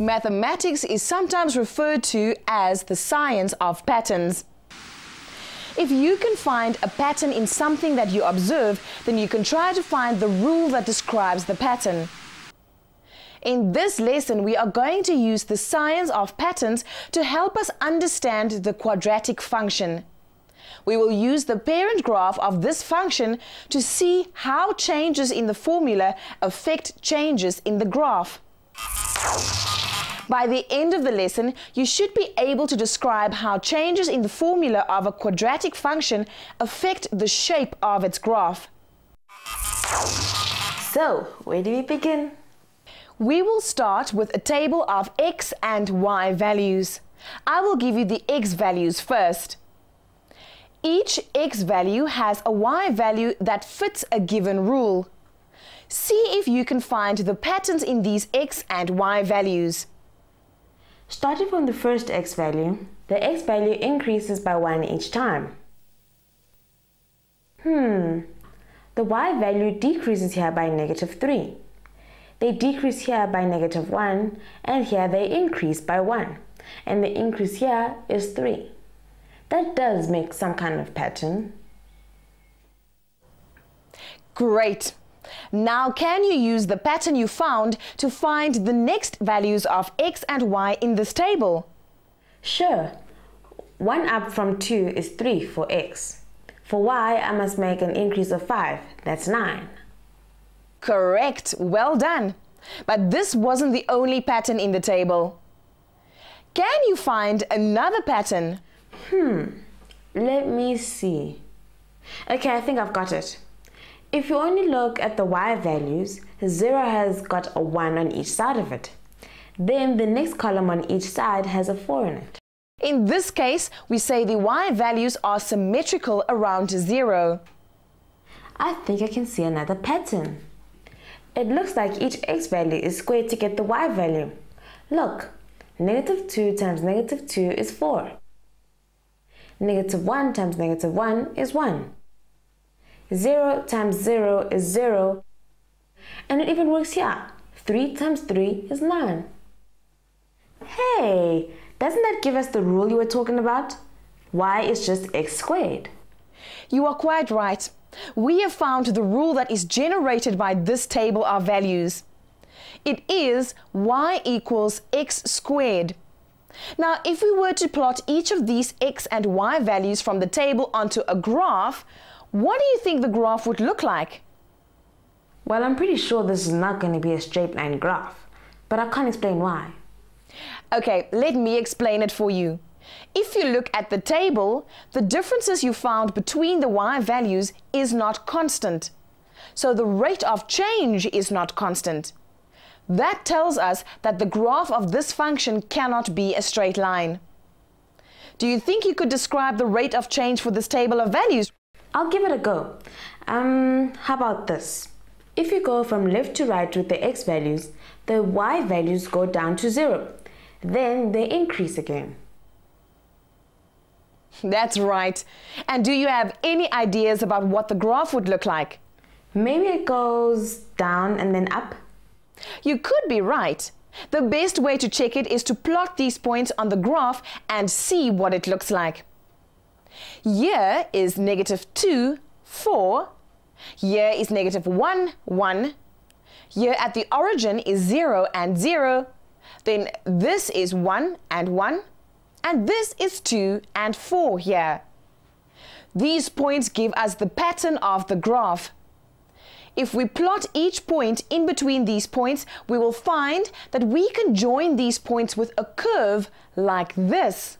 Mathematics is sometimes referred to as the science of patterns. If you can find a pattern in something that you observe, then you can try to find the rule that describes the pattern. In this lesson, we are going to use the science of patterns to help us understand the quadratic function. We will use the parent graph of this function to see how changes in the formula affect changes in the graph. By the end of the lesson, you should be able to describe how changes in the formula of a quadratic function affect the shape of its graph. So, where do we begin? We will start with a table of x and y values. I will give you the x values first. Each x value has a y value that fits a given rule. See if you can find the patterns in these x and y values. Starting from the first x value, the x value increases by 1 each time. The y value decreases here by -3. They decrease here by -1, and here they increase by 1. And the increase here is 3. That does make some kind of pattern. Great! Now, can you use the pattern you found to find the next values of x and y in this table? Sure. 1 up from 2 is 3 for x. For y, I must make an increase of 5. That's 9. Correct. Well done. But this wasn't the only pattern in the table. Can you find another pattern? Let me see. Okay, I think I've got it. If you only look at the y values, 0 has got a 1 on each side of it. Then the next column on each side has a 4 in it. In this case, we say the y values are symmetrical around 0. I think I can see another pattern. It looks like each x value is squared to get the y value. Look, -2 times -2 is 4. -1 times -1 is 1. 0 times 0 is 0, and it even works here. 3 times 3 is 9. Hey, doesn't that give us the rule you were talking about? Y is just x squared. You are quite right. We have found the rule that is generated by this table of values. It is y equals x squared. Now, if we were to plot each of these x and y values from the table onto a graph, what do you think the graph would look like? Well, I'm pretty sure this is not going to be a straight line graph, but I can't explain why. Okay, let me explain it for you. If you look at the table, the differences you found between the y values is not constant. So the rate of change is not constant. That tells us that the graph of this function cannot be a straight line. Do you think you could describe the rate of change for this table of values? I'll give it a go. How about this? If you go from left to right with the x values, the y values go down to 0. Then they increase again. That's right. And do you have any ideas about what the graph would look like? Maybe it goes down and then up. You could be right. The best way to check it is to plot these points on the graph and see what it looks like. Here is -2, 4. Here is -1, 1. Here at the origin is 0 and 0. Then this is 1 and 1. And this is 2 and 4 here. These points give us the pattern of the graph. If we plot each point in between these points, we will find that we can join these points with a curve like this.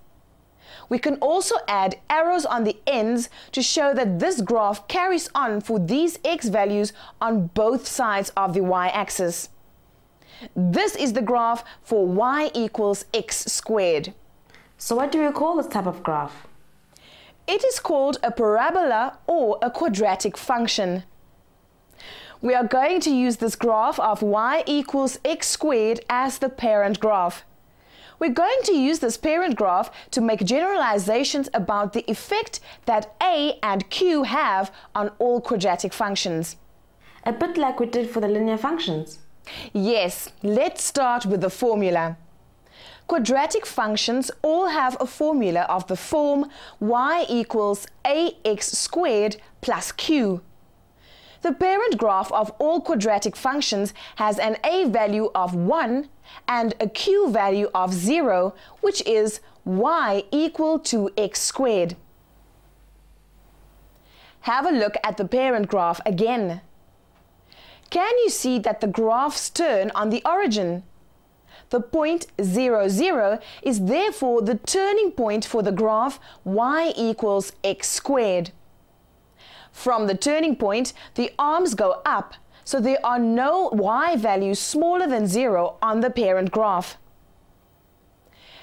We can also add arrows on the ends to show that this graph carries on for these x values on both sides of the y-axis. This is the graph for y equals x squared. So what do you call this type of graph? It is called a parabola or a quadratic function. We are going to use this graph of y equals x squared as the parent graph. We're going to use this parent graph to make generalizations about the effect that a and q have on all quadratic functions. A bit like we did for the linear functions. Yes, let's start with the formula. Quadratic functions all have a formula of the form y equals ax squared plus q. The parent graph of all quadratic functions has an a value of 1 and a q value of 0, which is y equal to x squared. Have a look at the parent graph again. Can you see that the graphs turn on the origin? The point 0, 0 is therefore the turning point for the graph y equals x squared. From the turning point, the arms go up, so there are no y values smaller than 0 on the parent graph.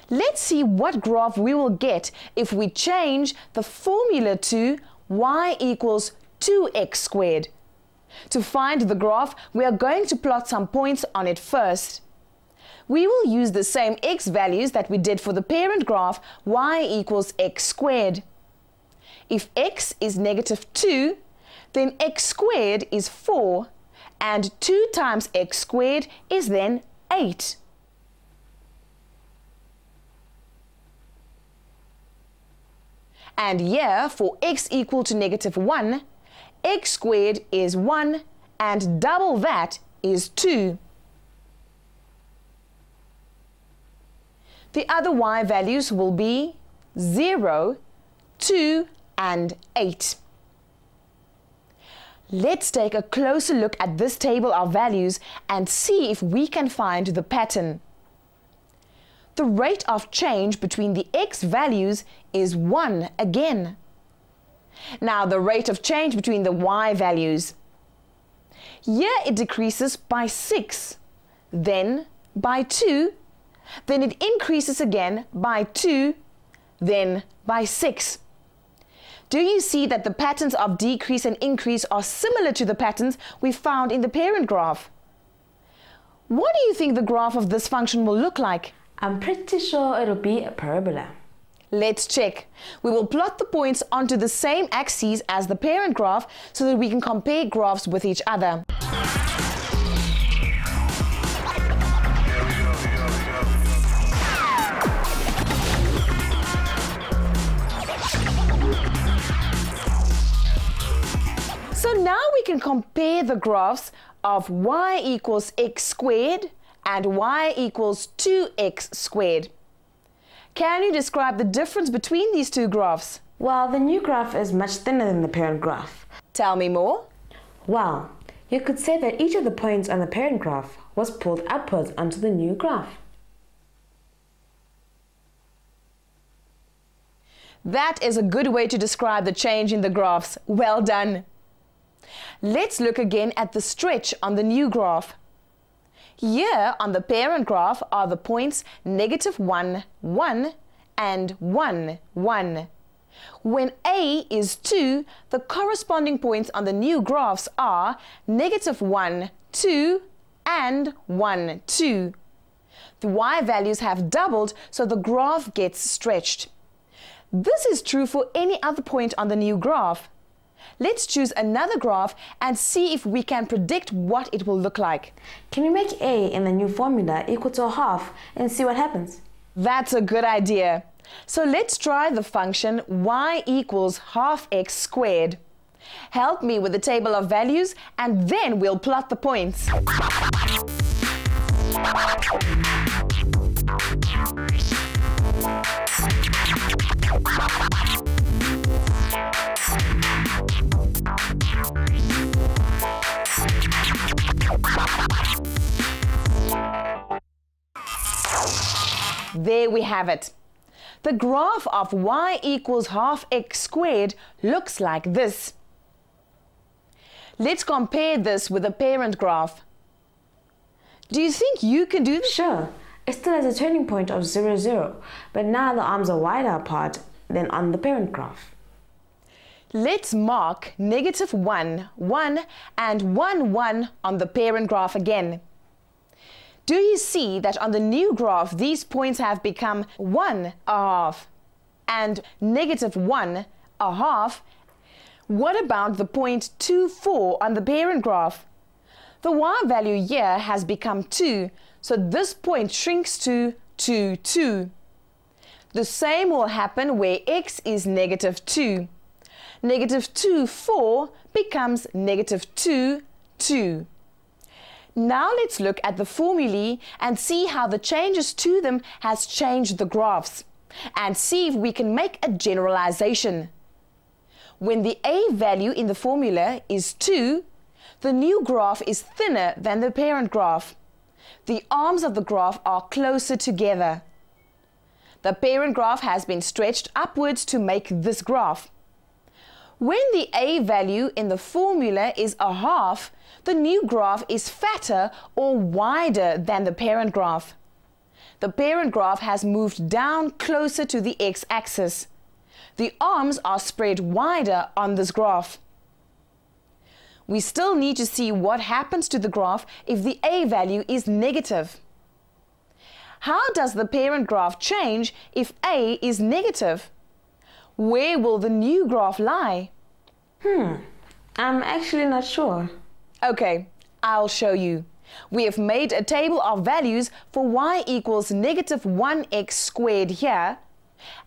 Let's see what graph we will get if we change the formula to y equals 2x squared. To find the graph, we are going to plot some points on it first. We will use the same x values that we did for the parent graph, y equals x squared. If x is -2, then x squared is 4, and 2 times x squared is then 8. And here, for x equal to -1, x squared is 1, and double that is 2. The other y values will be 0, 2 and 8. Let's take a closer look at this table of values and see if we can find the pattern. The rate of change between the x values is 1 again. Now the rate of change between the y values. Here it decreases by 6, then by 2, then it increases again by 2, then by 6. Do you see that the patterns of decrease and increase are similar to the patterns we found in the parent graph? What do you think the graph of this function will look like? I'm pretty sure it'll be a parabola. Let's check. We will plot the points onto the same axes as the parent graph so that we can compare graphs with each other. So now we can compare the graphs of y equals x squared and y equals 2x squared. Can you describe the difference between these two graphs? Well, the new graph is much thinner than the parent graph. Tell me more. Well, you could say that each of the points on the parent graph was pulled upwards onto the new graph. That is a good way to describe the change in the graphs. Well done. Let's look again at the stretch on the new graph. Here on the parent graph are the points -1, 1 and 1, 1. When a is 2, the corresponding points on the new graphs are -1, 2 and 1, 2. The y values have doubled, so the graph gets stretched. This is true for any other point on the new graph. Let's choose another graph and see if we can predict what it will look like. Can we make a in the new formula equal to 1/2 and see what happens? That's a good idea. So let's try the function y equals 1/2x squared. Help me with the table of values and then we'll plot the points. There we have it. The graph of y equals half x squared looks like this. Let's compare this with the parent graph. Do you think you can do this? Sure. It still has a turning point of 0, 0, but now the arms are wider apart than on the parent graph. Let's mark negative 1, 1 and 1, 1 on the parent graph again. Do you see that on the new graph these points have become 1 1/2 and negative 1 1/2? What about the point 2, 4 on the parent graph? The y value here has become 2, so this point shrinks to 2, 2. The same will happen where x is negative 2. Negative 2, 4 becomes negative 2, 2. Now let's look at the formulae and see how the changes to them has changed the graphs, and see if we can make a generalization. When the a value in the formula is 2, the new graph is thinner than the parent graph. The arms of the graph are closer together. The parent graph has been stretched upwards to make this graph. When the a value in the formula is 1/2, the new graph is fatter or wider than the parent graph. The parent graph has moved down closer to the x-axis. The arms are spread wider on this graph. We still need to see what happens to the graph if the a value is negative. How does the parent graph change if a is negative? Where will the new graph lie? I'm actually not sure. Okay, I'll show you. We have made a table of values for y equals negative 1x squared here,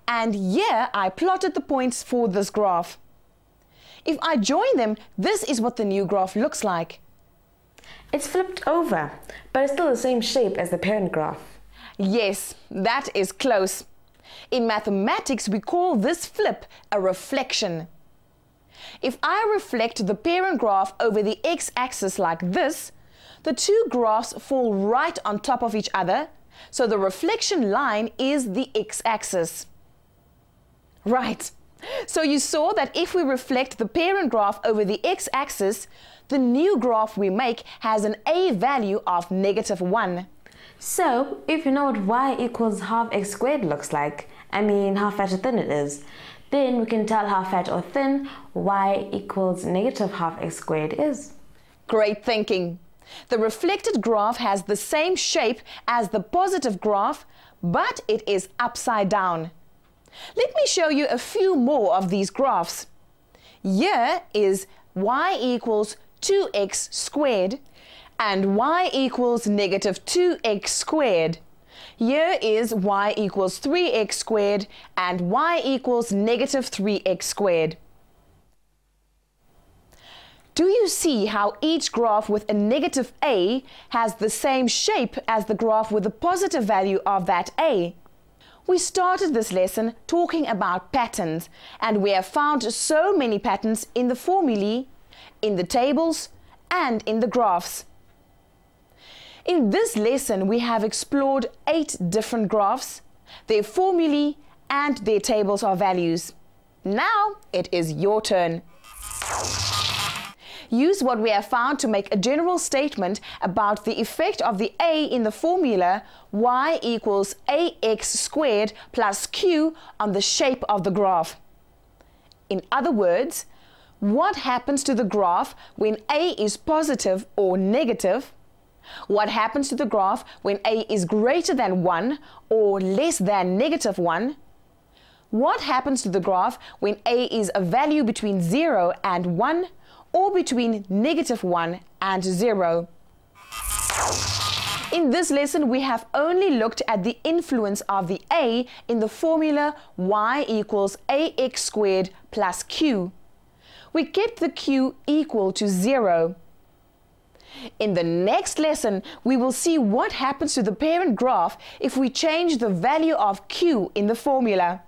and here I plotted the points for this graph. If I join them, this is what the new graph looks like. It's flipped over, but it's still the same shape as the parent graph. Yes, that is close. In mathematics, we call this flip a reflection. If I reflect the parent graph over the x-axis like this, the two graphs fall right on top of each other, so the reflection line is the x-axis. Right, so you saw that if we reflect the parent graph over the x-axis, the new graph we make has an a value of negative 1. So, if you know what y equals half x squared looks like, I mean how fat or thin it is, then we can tell how fat or thin y equals negative half x squared is. Great thinking! The reflected graph has the same shape as the positive graph, but it is upside down. Let me show you a few more of these graphs. Here is y equals 2x squared. And y equals negative 2x squared. Here is y equals 3x squared and y equals negative 3x squared. Do you see how each graph with a negative a has the same shape as the graph with the positive value of that a? We started this lesson talking about patterns, and we have found so many patterns in the formulae, in the tables, and in the graphs. In this lesson, we have explored 8 different graphs, their formulae and their tables of values. Now it is your turn. Use what we have found to make a general statement about the effect of the a in the formula y equals ax squared plus q on the shape of the graph. In other words, what happens to the graph when a is positive or negative? What happens to the graph when a is greater than 1 or less than negative 1? What happens to the graph when a is a value between 0 and 1 or between negative 1 and 0? In this lesson, we have only looked at the influence of the a in the formula y equals ax squared plus q. We kept the q equal to 0. In the next lesson, we will see what happens to the parent graph if we change the value of q in the formula.